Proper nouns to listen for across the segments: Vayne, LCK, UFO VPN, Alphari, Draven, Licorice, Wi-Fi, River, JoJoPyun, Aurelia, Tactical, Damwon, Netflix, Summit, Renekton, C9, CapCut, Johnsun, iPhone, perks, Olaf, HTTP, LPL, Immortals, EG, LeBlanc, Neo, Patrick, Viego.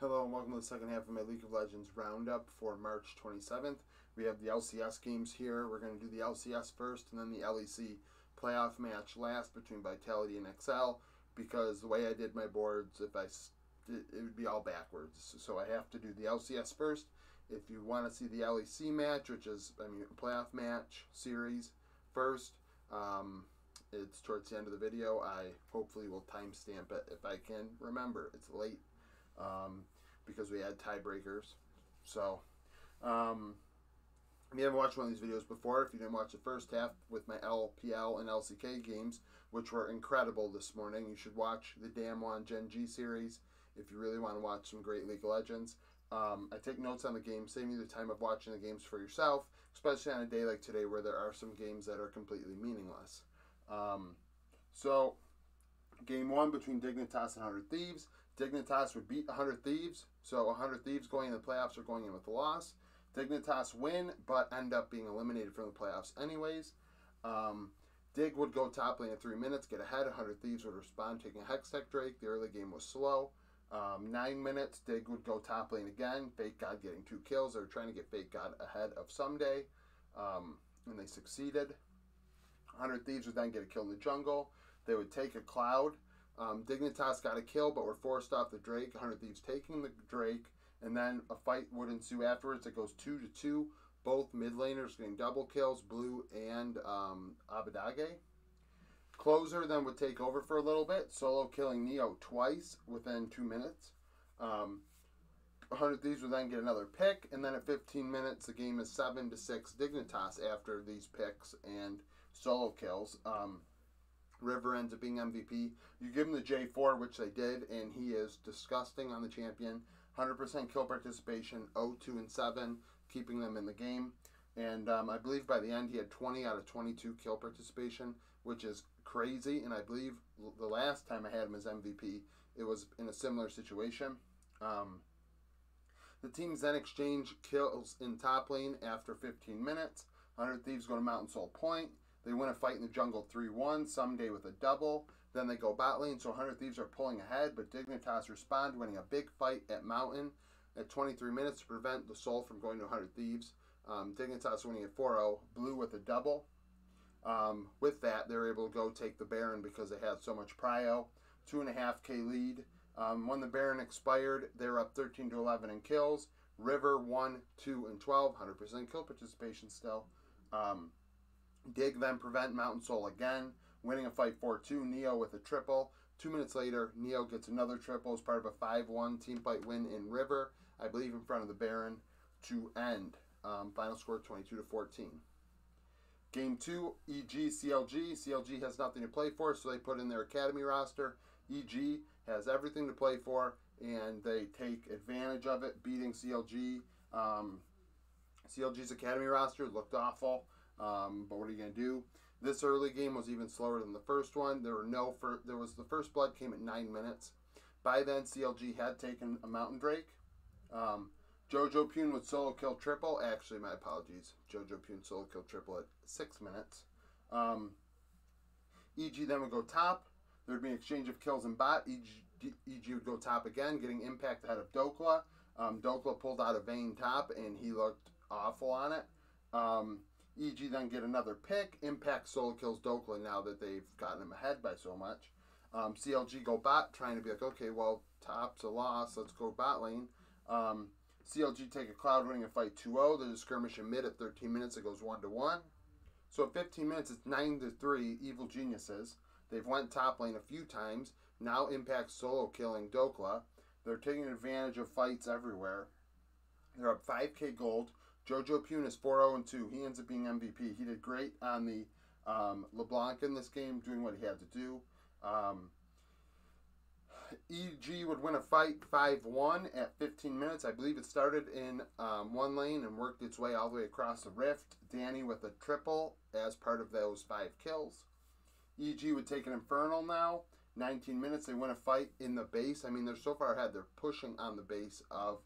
Hello and welcome to the second half of my League of Legends roundup for March 27th. We have the LCS games here. We're going to do the LCS first and then the LEC playoff match last between Vitality and XL, because the way I did my boards, it would be all backwards. So I have to do the LCS first. If you want to see the LEC match, which is, playoff match series first, it's towards the end of the video. I hopefully will timestamp it if I can remember. It's late. Because we had tiebreakers. So, if you haven't watched one of these videos before, if you didn't watch the first half with my LPL and LCK games, which were incredible this morning, you should watch the Damwon Gen G series if you really want to watch some great League of Legends. I take notes on the game, saving you the time of watching the games for yourself, especially on a day like today where there are some games that are completely meaningless. So, game one between Dignitas and 100 Thieves. Dignitas would beat 100 Thieves, so 100 Thieves going in the playoffs are going in with a loss. Dignitas win, but end up being eliminated from the playoffs anyways. Dig would go top lane at 3 minutes, get ahead. 100 Thieves would respond, taking a Hextech Drake. The early game was slow. 9 minutes, Dig would go top lane again. Fake God getting 2 kills. They were trying to get Fake God ahead of Someday, and they succeeded. 100 Thieves would then get a kill in the jungle. They would take a Cloud. Dignitas got a kill, but were forced off the Drake. 100 Thieves taking the Drake, and then a fight would ensue afterwards. It goes 2-2. Both mid laners getting double kills, Blue and Abadage. Closer then would take over for a little bit, solo killing Neo twice within 2 minutes. 100 Thieves would then get another pick, and then at 15 minutes, the game is 7-6 Dignitas after these picks and solo kills. River ends up being MVP. You give him the J4, which they did, and he is disgusting on the champion. 100% kill participation, 0-2-7, keeping them in the game. And I believe by the end he had 20 out of 22 kill participation, which is crazy. And I believe the last time I had him as MVP, it was in a similar situation. The teams then exchange kills in top lane after 15 minutes. 100 Thieves go to Mountain Soul Point. They win a fight in the jungle 3-1, Someday with a double. Then they go bot lane, so 100 Thieves are pulling ahead, but Dignitas respond, winning a big fight at Mountain at 23 minutes to prevent the Soul from going to 100 Thieves. Dignitas winning at 4-0, Blue with a double. With that, they're able to go take the Baron because they had so much prio. 2.5K lead. When the Baron expired, they're up 13-11 in kills. River 1, 2, and 12, 100% kill participation still. Dig then prevent Mountain Soul again, winning a fight 4-2, Neo with a triple. 2 minutes later, Neo gets another triple as part of a 5-1 team fight win in River, I believe in front of the Baron, to end. Final score 22-14. Game 2, EG, CLG. CLG has nothing to play for, so they put in their academy roster. EG has everything to play for, and they take advantage of it, beating CLG. CLG's academy roster looked awful. But what are you going to do? This early game was even slower than the first one. The first blood came at 9 minutes. By then, CLG had taken a Mountain Drake. JoJoPyun would solo kill triple. Actually, my apologies. JoJoPyun solo kill triple at 6 minutes. EG then would go top. There would be an exchange of kills and bot. EG would go top again, getting impact ahead of Dokla. Dokla pulled out a Vayne top, and he looked awful on it. EG then get another pick. Impact solo kills Dokla now that they've gotten him ahead by so much. CLG go bot, trying to be like, okay, well, top's a loss. Let's go bot lane. CLG take a Cloud, winning a fight 2-0. There's a skirmish in mid at 13 minutes. It goes 1-1. So at 15 minutes, it's 9-3 Evil Geniuses. They've went top lane a few times. Now Impact solo killing Dokla. They're taking advantage of fights everywhere. They're up 5K gold. JoJoPyun is 4-0-2. He ends up being MVP. He did great on the LeBlanc in this game, doing what he had to do. EG would win a fight 5-1 at 15 minutes. I believe it started in one lane and worked its way all the way across the rift. Danny with a triple as part of those 5 kills. EG would take an Infernal now. 19 minutes. They win a fight in the base. They're so far ahead. They're pushing on the base of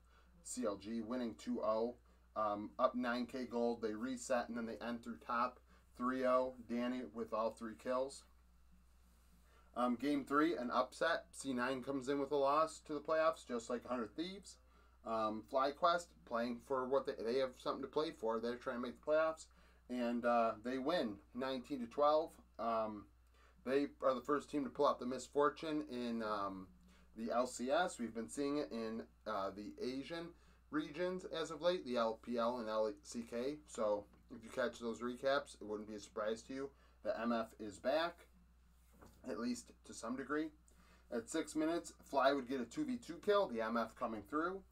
CLG, winning 2-0. Up 9K gold, they reset, and then they end through top 3-0, Danny with all 3 kills. Game 3, an upset. C9 comes in with a loss to the playoffs, just like 100 Thieves. FlyQuest playing for what they have something to play for. They're trying to make the playoffs. And they win 19-12. They are the first team to pull out the misfortune in the LCS. We've been seeing it in the Asian regions as of late, the LPL and LCK. So if you catch those recaps, it wouldn't be a surprise to you that MF is back, at least to some degree. At 6 minutes, Fly would get a 2v2 kill, the MF coming through.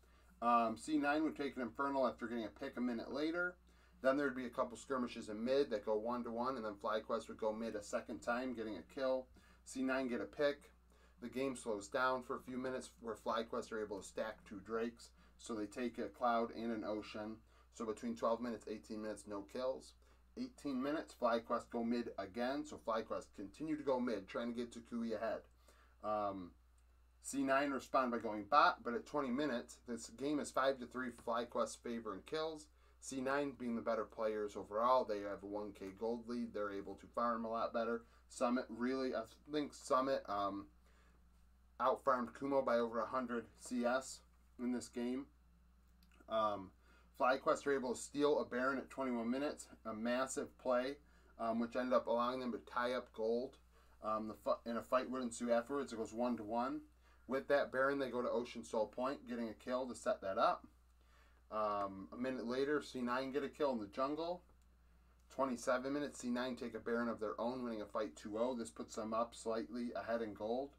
C9 would take an Infernal after getting a pick a minute later. Then there would be a couple skirmishes in mid that go one-to-one, and then FlyQuest would go mid a second time, getting a kill. C9 get a pick. The game slows down for a few minutes where FlyQuest are able to stack two Drakes, so they take a Cloud and an Ocean. So between 12 minutes, 18 minutes, no kills. 18 minutes, FlyQuest go mid again, so FlyQuest continue to go mid, trying to get Takui ahead. C9 respond by going bot, but at 20 minutes, this game is 5-3 for FlyQuest's favor in kills. C9 being the better players overall. They have a 1K gold lead. They're able to farm a lot better. Summit really, I think Summit outfarmed Kumo by over 100 CS in this game. FlyQuest are able to steal a Baron at 21 minutes, a massive play, which ended up allowing them to tie up gold. And a fight would ensue afterwards. It goes 1-1. With that Baron, they go to Ocean Soul Point, getting a kill to set that up. A minute later, C9 get a kill in the jungle. 27 minutes, C9 take a Baron of their own, winning a fight 2-0. This puts them up slightly ahead in gold.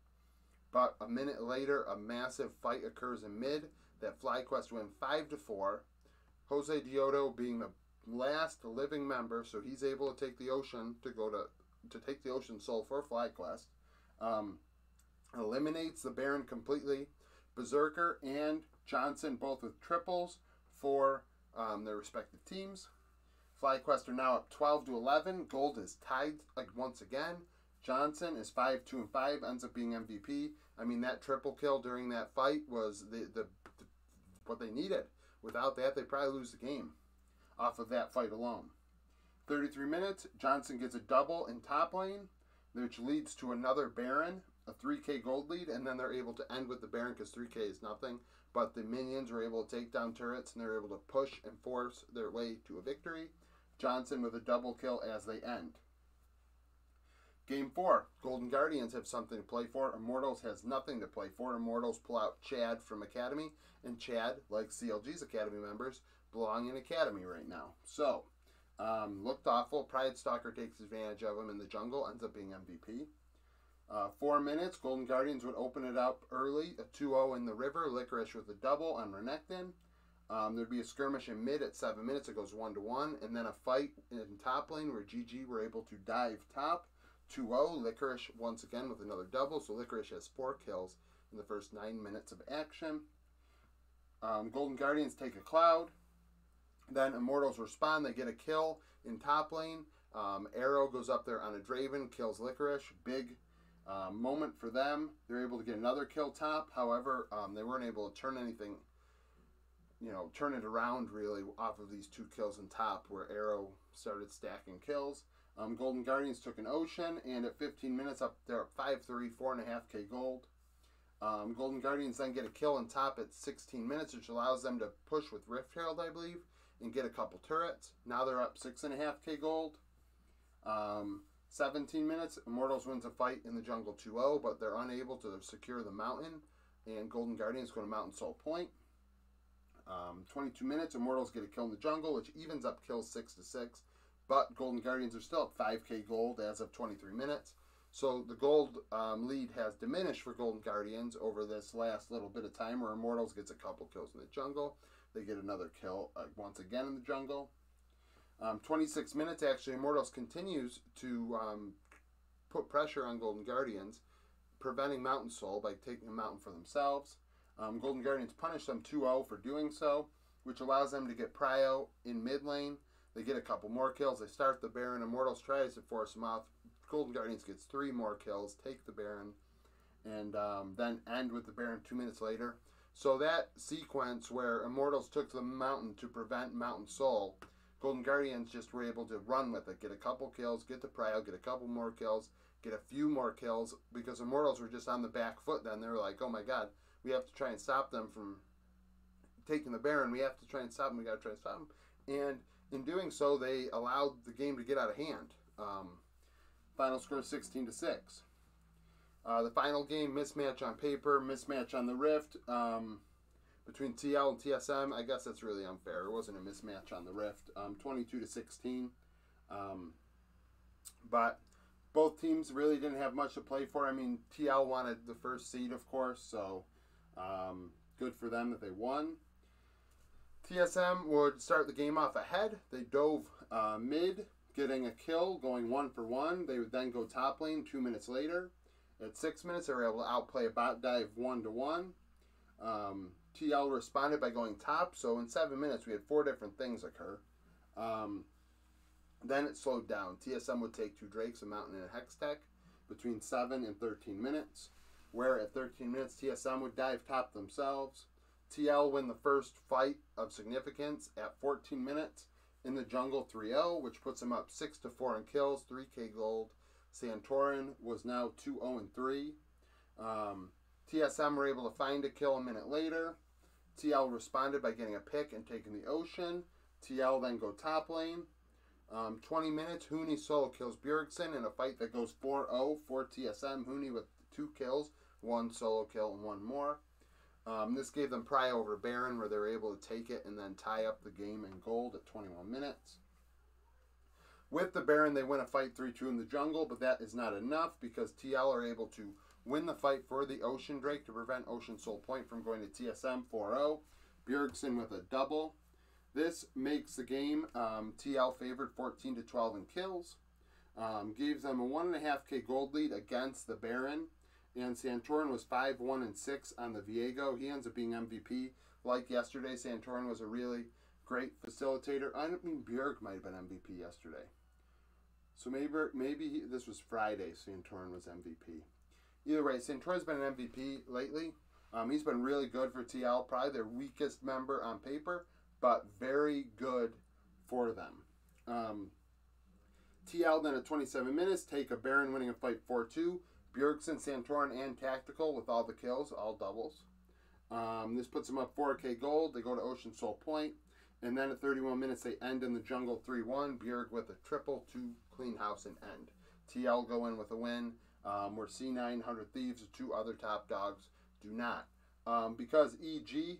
But a minute later, a massive fight occurs in mid that FlyQuest win 5-4. Jose Diodo being the last living member, so he's able to take the Ocean to go to take the Ocean Soul for FlyQuest. Eliminates the Baron completely. Berserker and Johnsun both with triples for their respective teams. FlyQuest are now up 12-11. Gold is tied once again. Johnsun is 5-2-5, ends up being MVP. I mean, that triple kill during that fight was the what they needed. Without that, they probably lose the game off of that fight alone. 33 minutes, Johnsun gets a double in top lane, which leads to another Baron, a 3K gold lead, and then they're able to end with the Baron because 3K is nothing. But the minions were able to take down turrets, and they're able to push and force their way to a victory. Johnsun with a double kill as they end. Game 4, Golden Guardians have something to play for. Immortals has nothing to play for. Immortals pull out Chad from Academy, and Chad, like CLG's Academy members, belong in Academy right now. So, looked awful. Pride Stalker takes advantage of him in the jungle, ends up being MVP. 4 minutes, Golden Guardians would open it up early, a 2-0 in the river, Licorice with a double on Renekton. There'd be a skirmish in mid at 7 minutes, it goes 1-1, and then a fight in top lane where GG were able to dive top, 2-0, Licorice once again with another double, so Licorice has 4 kills in the first 9 minutes of action. Golden Guardians take a Cloud, then Immortals respond, they get a kill in top lane, Arrow goes up there on a Draven, kills Licorice, big moment for them. They're able to get another kill top. However, they weren't able to turn anything, turn it around really off of these 2 kills in top where Arrow started stacking kills. Golden Guardians took an Ocean, and at 15 minutes up there at 5-3, 4.5K gold. Golden Guardians then get a kill in top at 16 minutes, which allows them to push with Rift Herald, I believe, and get a couple turrets. Now they're up 6.5K gold. 17 minutes, Immortals wins a fight in the jungle 2-0, but they're unable to secure the mountain, and Golden Guardians go to Mountain Soul Point. 22 minutes, Immortals get a kill in the jungle, which evens up kills 6-6, but Golden Guardians are still at 5K gold as of 23 minutes. So the gold lead has diminished for Golden Guardians over this last little bit of time where Immortals gets a couple kills in the jungle. They get another kill once again in the jungle. 26 minutes, actually, Immortals continues to put pressure on Golden Guardians, preventing Mountain Soul by taking a mountain for themselves. Golden Guardians punish them 2-0 for doing so, which allows them to get Pryo in mid lane. They get a couple more kills. They start the Baron. Immortals tries to force them off. Golden Guardians gets 3 more kills, take the Baron, and then end with the Baron 2 minutes later. So that sequence where Immortals took the mountain to prevent Mountain Soul, Golden Guardians just were able to run with it, get a couple kills, get the Pryo, get a couple more kills, get a few more kills, because Immortals were just on the back foot then. They were like, oh my god, we have to try and stop them from taking the Baron. We have to try and stop them. We got to try and stop them. And in doing so, they allowed the game to get out of hand. Final score 16-6. The final game, mismatch on paper, mismatch on the Rift. Between TL and TSM, I guess that's really unfair. It wasn't a mismatch on the Rift. 22-16. But both teams really didn't have much to play for. I mean, TL wanted the first seed, of course, so good for them that they won. TSM would start the game off ahead. They dove mid, getting a kill, going 1-for-1. They would then go top lane 2 minutes later. At 6 minutes, they were able to outplay a bot dive 1-to-1. TL responded by going top, so in 7 minutes, we had 4 different things occur. Then it slowed down. TSM would take 2 Drakes, a Mountain, and a Hextech between 7 and 13 minutes, where at 13 minutes, TSM would dive top themselves. TL win the first fight of significance at 14 minutes in the jungle 3-0, which puts him up 6-4 in kills, 3K gold. Santorin was now 2-0-3. TSM were able to find a kill a minute later. TL responded by getting a pick and taking the ocean. TL then go top lane. 20 minutes, Huni solo kills Bjergsen in a fight that goes 4-0 for TSM. Huni with 2 kills, 1 solo kill, and 1 more. This gave them Prio over Baron, where they were able to take it and then tie up the game in gold at 21 minutes. With the Baron, they win a fight 3-2 in the jungle, but that is not enough because TL are able to win the fight for the Ocean Drake to prevent Ocean Soul Point from going to TSM 4-0. Bjergsen with a double. This makes the game TL favored 14-12 in kills. Gives them a 1.5K gold lead against the Baron. And Santorin was 5-1-6 on the Viego. He ends up being MVP. Like yesterday, Santorin was a really great facilitator. I mean, Bjerg might have been MVP yesterday. So maybe this was Friday, Santorin was MVP. Either way, Santorin's been an MVP lately. He's been really good for TL. Probably their weakest member on paper, but very good for them. TL then at 27 minutes, take a Baron, winning a fight 4-2. Bjergsen, Santorin, and Tactical with all the kills, all doubles. This puts them up 4K gold. They go to Ocean Soul Point. And then at 31 minutes, they end in the jungle 3-1. Bjerg with a triple to clean house and end. TL go in with a win, where C9, 100 Thieves, the 2 other top dogs do not. Because EG,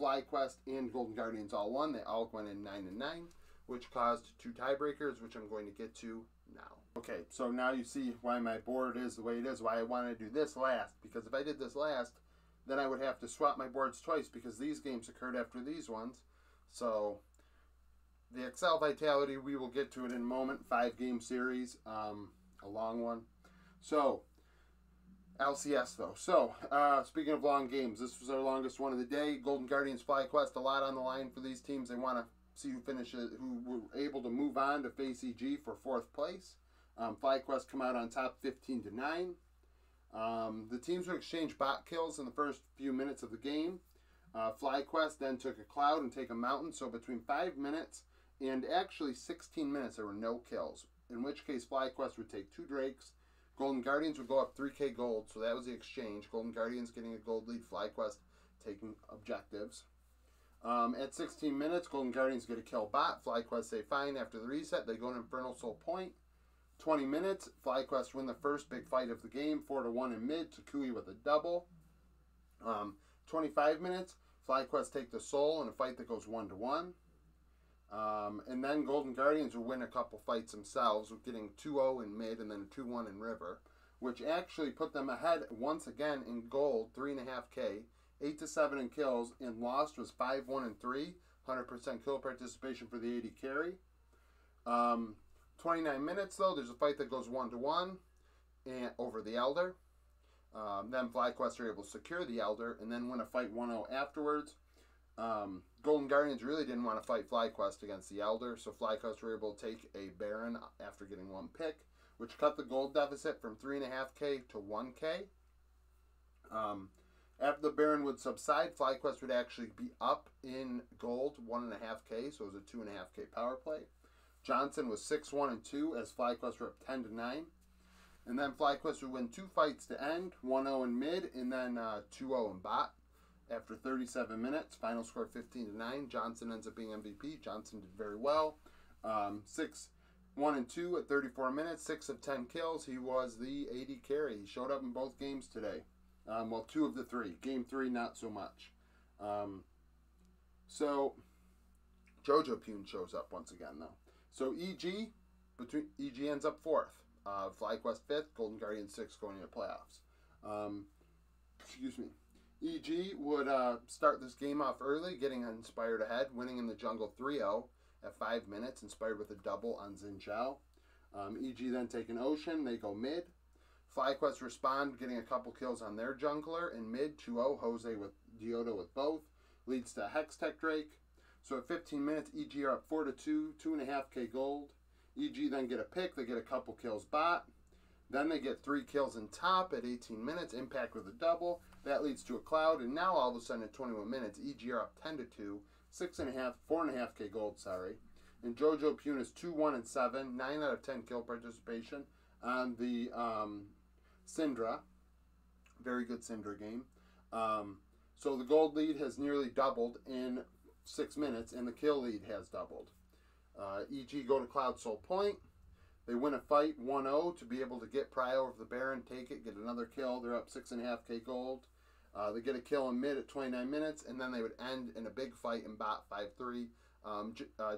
FlyQuest, and Golden Guardians all won, they all went in 9-9, which caused 2 tiebreakers, which I'm going to get to now. Okay, so now you see why my board is the way it is, why I wanted to do this last, because if I did this last, then I would have to swap my boards twice because these games occurred after these ones. So the XL Vitality, we will get to it in a moment, 5-game series, a long one. So LCS though. So speaking of long games, this was our longest one of the day. Golden Guardians, FlyQuest, a lot on the line for these teams. They want to see who finishes, who were able to move on to face EG for 4th place. FlyQuest come out on top 15-9. The teams would exchange bot kills in the first few minutes of the game. FlyQuest then took a Cloud and take a Mountain, so between 5 minutes and actually 16 minutes there were no kills, in which case FlyQuest would take 2 Drakes. Golden Guardians would go up 3K gold, so that was the exchange. Golden Guardians getting a gold lead, FlyQuest taking objectives. At 16 minutes, Golden Guardians get a kill bot. FlyQuest say fine. After the reset, they go to Infernal Soul Point. 20 minutes, FlyQuest win the first big fight of the game, 4-1 in mid. Takui with a double. 25 minutes, FlyQuest take the Soul in a fight that goes 1-1. And then Golden Guardians will win a couple fights themselves, with getting 2-0 in mid and then 2-1 in River, which actually put them ahead once again in gold, 3.5K. 8-7 in kills, and lost was 5-1-3, 100% kill participation for the AD carry. 29 minutes though, there's a fight that goes 1-1 and over the Elder. Then FlyQuest are able to secure the Elder and then win a fight 1-0 afterwards. Golden Guardians really didn't want to fight FlyQuest against the Elder, so FlyQuest were able to take a Baron after getting 1 pick, which cut the gold deficit from 3.5K to 1K. After the Baron would subside, FlyQuest would actually be up in gold 1.5K, so it was a 2.5K power play. Johnsun was 6-1-2 as FlyQuest were up 10-9. And then FlyQuest would win 2 fights to end, 1-0 in mid, and then 2-0 in bot. After 37 minutes, final score 15-9. Johnsun ends up being MVP. Johnsun did very well. 6-1-2 at 34 minutes, 6 of 10 kills. He was the AD carry. He showed up in both games today. Well, 2 of the 3. Game 3, not so much. So, JoJoPyun shows up once again, though. So, EG ends up 4th. FlyQuest 5th, Golden Guardians 6th going into playoffs. Excuse me. EG would start this game off early, getting inspired ahead, winning in the jungle 3-0 at 5 minutes, inspired with a double on Xin Zhao. EG then take an ocean, they go mid. FlyQuest respond, getting a couple kills on their jungler in mid, 2-0, Jose with Diodo with both, leads to Hextech Drake. So at 15 minutes, EG are up 4-2, 2.5k gold. EG then get a pick, they get a couple kills bot. Then they get 3 kills in top at 18 minutes, impact with a double. That leads to a cloud, and now all of a sudden at 21 minutes, EG are up 10-2, 4.5k gold, sorry. And JoJoPyun is 2-1-7, 9 out of 10 kill participation on the Syndra. Very good Syndra game. So the gold lead has nearly doubled in 6 minutes, and the kill lead has doubled. EG go to Cloud Soul Point. They win a fight 1-0 to be able to get Pry over the Baron, take it, get another kill. They're up 6.5k gold. They get a kill in mid at 29 minutes, and then they would end in a big fight in bot 5-3.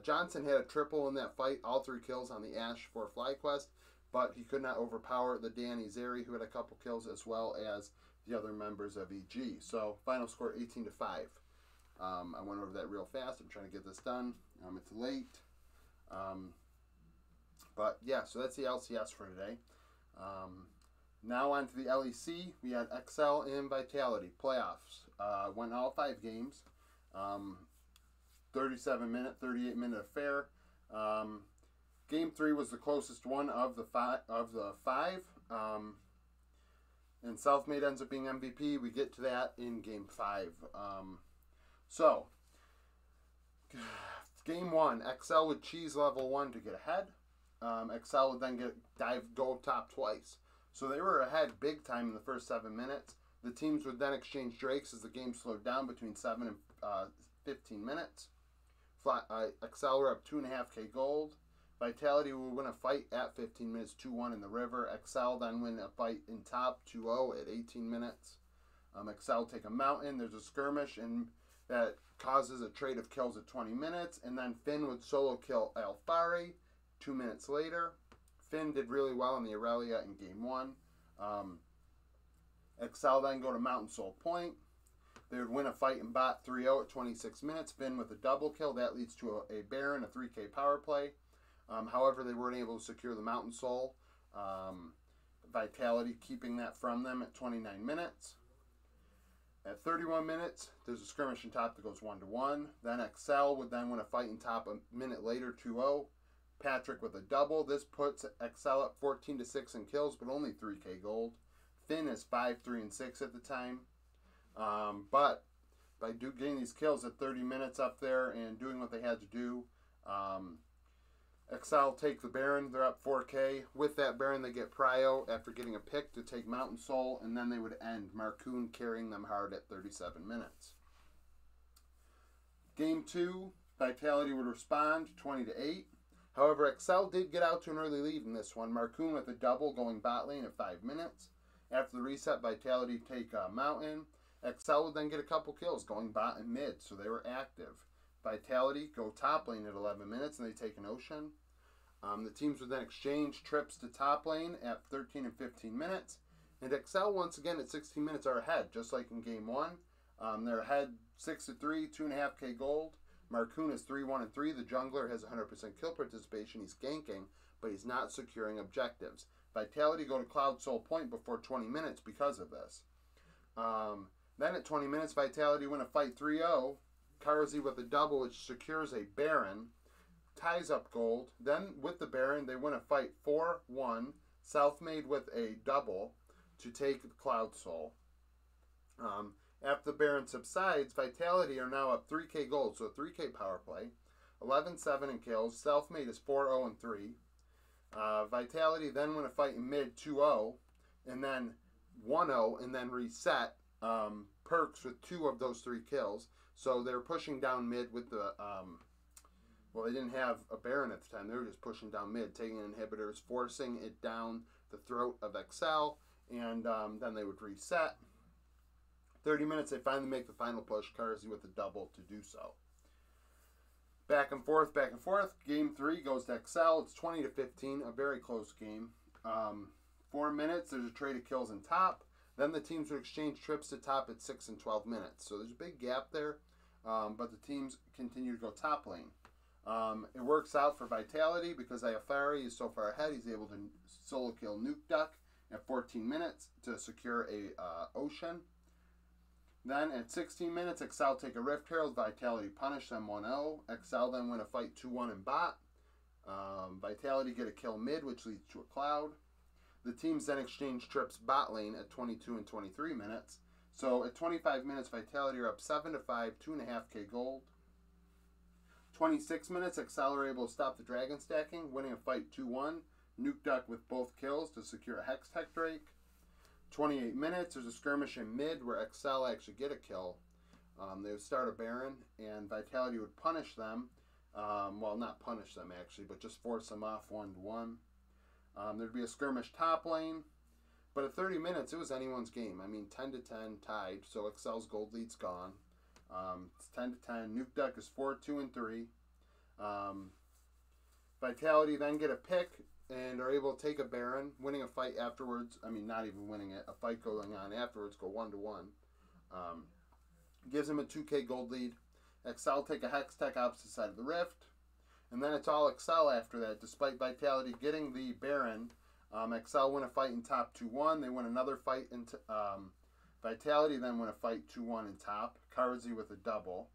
Johnsun had a triple in that fight, all 3 kills on the Ashe for FlyQuest, but he could not overpower the Danny Zeri, who had a couple kills, as well as the other members of EG. So final score 18-5. I went over that real fast. I'm trying to get this done. It's late. But yeah, so that's the LCS for today. Now on to the LEC. We had XL and Vitality playoffs. Won all 5 games. 37-minute, 38-minute affair. Game 3 was the closest one of the 5. And Selfmade ends up being MVP. We get to that in Game 5. So Game 1, XL would cheese level 1 to get ahead. XL would then go top twice. So they were ahead big time in the first 7 minutes. The teams would then exchange drakes as the game slowed down between 7 and 15 minutes. XL were up 2.5k gold. Vitality would win a fight at 15 minutes, 2-1 in the river. XL then win a fight in top, 2-0 at 18 minutes. XL take a mountain. There's a skirmish, and that causes a trade of kills at 20 minutes. And then Finn would solo kill Alphari 2 minutes later. Finn did really well in the Aurelia in Game 1. XL then go to Mountain Soul Point. They would win a fight in bot 3-0 at 26 minutes. Finn with a double kill. That leads to a Baron, a 3k power play. However, they weren't able to secure the Mountain Soul. Vitality keeping that from them at 29 minutes. At 31 minutes, there's a skirmish in top that goes 1-1. Then XL would then win a fight in top a minute later, 2-0. Patrick with a double. This puts XL up 14-6 in kills, but only 3k gold. Finn is 5, 3, and 6 at the time. But by getting these kills at 30 minutes up there and doing what they had to do, XL take the Baron. They're up 4k. With that Baron, they get Pryo after getting a pick to take Mountain Soul, and then they would end. Markoon carrying them hard at 37 minutes. Game 2, Vitality would respond 20-8. However, XL did get out to an early lead in this one. Markoon with a double going bot lane at 5 minutes. After the reset, Vitality take Mountain. XL would then get a couple kills going bot and mid, so they were active. Vitality go top lane at 11 minutes, and they take an ocean. The teams would then exchange trips to top lane at 13 and 15 minutes. And XL, once again, at 16 minutes are ahead, just like in Game 1. They're ahead 6-3, 2.5k gold. Markoon is 3-1-3. The jungler has 100% kill participation. He's ganking, but he's not securing objectives. Vitality go to Cloud Soul Point before 20 minutes because of this. Then at 20 minutes, Vitality win a fight 3-0. Carzzy with a double, which secures a Baron, ties up gold. Then with the Baron, they win a fight 4-1. Selfmade with a double to take Cloud Soul. After the Baron subsides, Vitality are now up 3k gold, so a 3k power play. 11-7 in kills. Selfmade is 4-0-3. Vitality then win a fight in mid 2-0, and then 1-0, and then reset Perks with 2 of those 3 kills. So they're pushing down mid with the, well, they didn't have a Baron at the time. They were just pushing down mid, taking inhibitors, forcing it down the throat of XL, and then they would reset. 30 minutes, they finally make the final push, Carzzy with a double to do so. Back and forth, back and forth. Game 3 goes to XL. It's 20-15, a very close game. 4 minutes, there's a trade of kills in top. Then the teams would exchange trips to top at 6 and 12 minutes. So there's a big gap there, but the teams continue to go top lane. It works out for Vitality because Alphari is so far ahead, he's able to solo kill Nukeduck at 14 minutes to secure a Ocean. Then at 16 minutes, XL take a Rift Herald, Vitality punish them 1-0. XL then win a fight 2-1 in bot. Vitality get a kill mid, which leads to a Cloud. The teams then exchange trips bot lane at 22 and 23 minutes. So at 25 minutes, Vitality are up 7-5, 2.5k gold. 26 minutes, XL are able to stop the Dragon stacking, winning a fight 2-1. Nukeduck with both kills to secure a Hex Tech Drake. 28 minutes, there's a skirmish in mid where XL actually get a kill. They would start a Baron, and Vitality would punish them. Well, not punish them, actually, but just force them off 1-1. There'd be a skirmish top lane. But at 30 minutes, it was anyone's game. I mean, 10-10 tied, so XL's gold lead's gone. It's 10-10. Nukeduck is 4, 2, and 3. Vitality then get a pick and are able to take a Baron, winning a fight afterwards. I mean, not even winning it. A fight going on afterwards, go 1-1. Gives him a 2k gold lead. XL take a Hex Tech opposite side of the Rift. And then it's all XL after that. Despite Vitality getting the Baron, XL win a fight in top 2-1. They win another fight in Vitality then win a fight 2-1 in top. Carzzy with a double.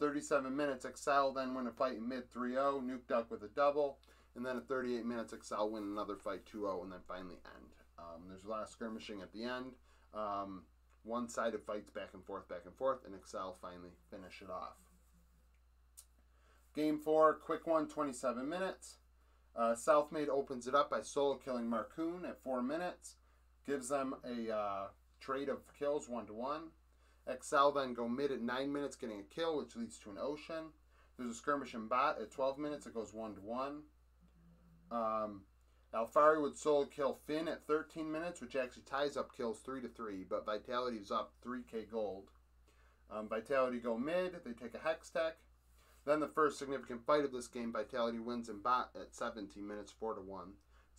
37 minutes, XL then win a fight in mid 3-0. Nukeduck with a double. And then at 38 minutes, XL win another fight 2-0 and then finally end. There's a lot of skirmishing at the end. One-sided fights back and forth, and XL finally finish it off. Game 4, quick one, 27 minutes. Selfmade opens it up by solo killing Markoon at 4 minutes. Gives them a trade of kills 1-1. XL then go mid at 9 minutes getting a kill, which leads to an Ocean. There's a skirmish in bot at 12 minutes. It goes 1-1. Alphari would solo kill Finn at 13 minutes, which actually ties up kills 3-3, but Vitality is up 3k gold. Vitality go mid. They take a Hex Tech. Then the first significant fight of this game, Vitality wins in bot at 17 minutes, 4-1.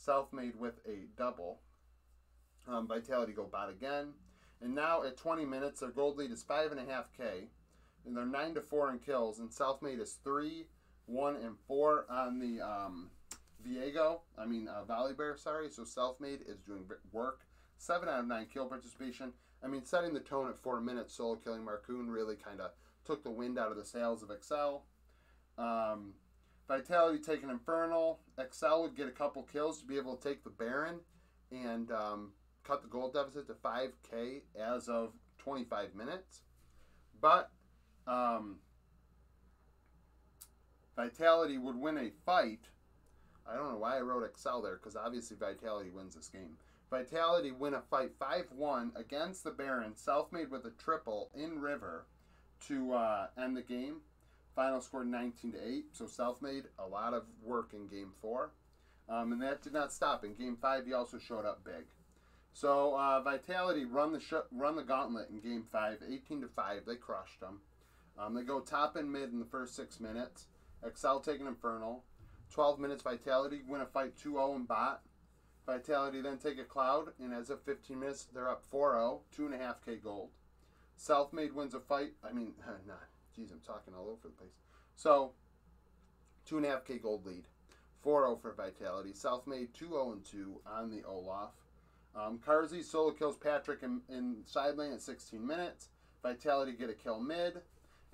Selfmade with a double. Vitality go bot again. And now at 20 minutes, their gold lead is 5.5k. And they're 9-4 in kills. And Selfmade is 3, 1, and 4 on the Valley Bear, sorry. So Selfmade is doing work. 7 out of 9 kill participation. I mean, setting the tone at 4 minutes, solo killing Markoon really kind of took the wind out of the sails of XL. Vitality take an Infernal. XL would get a couple kills to be able to take the Baron and cut the gold deficit to 5k as of 25 minutes. But Vitality would win a fight. I don't know why I wrote XL there, because obviously Vitality wins this game. Vitality win a fight 5-1 against the Baron, Selfmade with a triple in River to end the game. Final score 19-8, so Selfmade, a lot of work in Game 4. And that did not stop. In Game 5, he also showed up big. So Vitality run the gauntlet in Game 5, 18-5. They crushed them. They go top and mid in the first 6 minutes. XL take an Infernal. 12 minutes, Vitality win a fight 2-0 in bot. Vitality then take a Cloud, and as of 15 minutes, they're up 4-0, 2.5k gold. Selfmade wins a fight. I mean, nah, geez, I'm talking all over the place. So, 2.5k gold lead. 4-0 for Vitality. Selfmade 2-0-2 on the Olaf. Carzzy solo kills Patrick in side lane at 16 minutes. Vitality get a kill mid.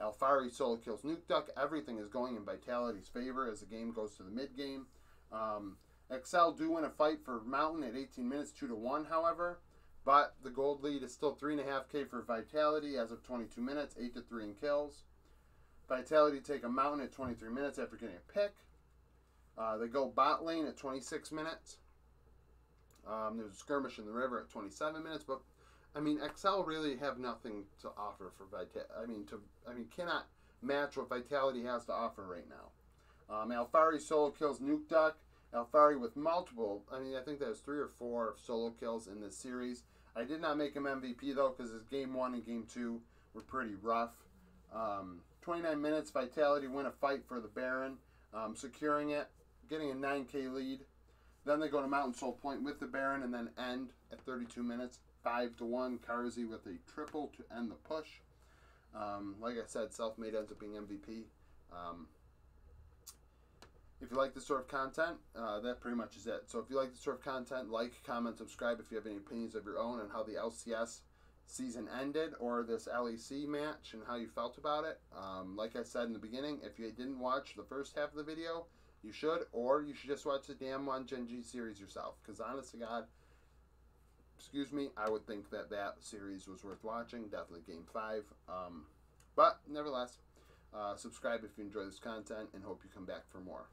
Alphari solo kills Nukeduck. Everything is going in Vitality's favor as the game goes to the mid game. XL do win a fight for Mountain at 18 minutes, 2-1, however. But the gold lead is still 3.5k for Vitality as of 22 minutes, 8-3 in kills. Vitality take a Mountain at 23 minutes after getting a pick. They go bot lane at 26 minutes. There's a skirmish in the river at 27 minutes, but I mean, XL really have nothing to offer for Vitality. Cannot match what Vitality has to offer right now. Alphari solo kills Nukeduck. Alphari with multiple. I think that was 3 or 4 solo kills in this series. I did not make him MVP though, because his game 1 and game 2 were pretty rough. 29 minutes, Vitality win a fight for the Baron, securing it, getting a 9K lead. Then they go to Mountain Soul Point with the Baron and then end at 32 minutes, 5-1. Carzzy with a triple to end the push. Like I said, Selfmade ends up being MVP. If you like this sort of content, that pretty much is it. So if you like this sort of content, like, comment, subscribe if you have any opinions of your own on how the LCS season ended or this LEC match and how you felt about it. Like I said in the beginning, if you didn't watch the first half of the video, you should, or you should just watch the damn 1 Gen G series yourself, because honest to God, excuse me, I would think that that series was worth watching, definitely game 5. But nevertheless, subscribe if you enjoy this content and hope you come back for more.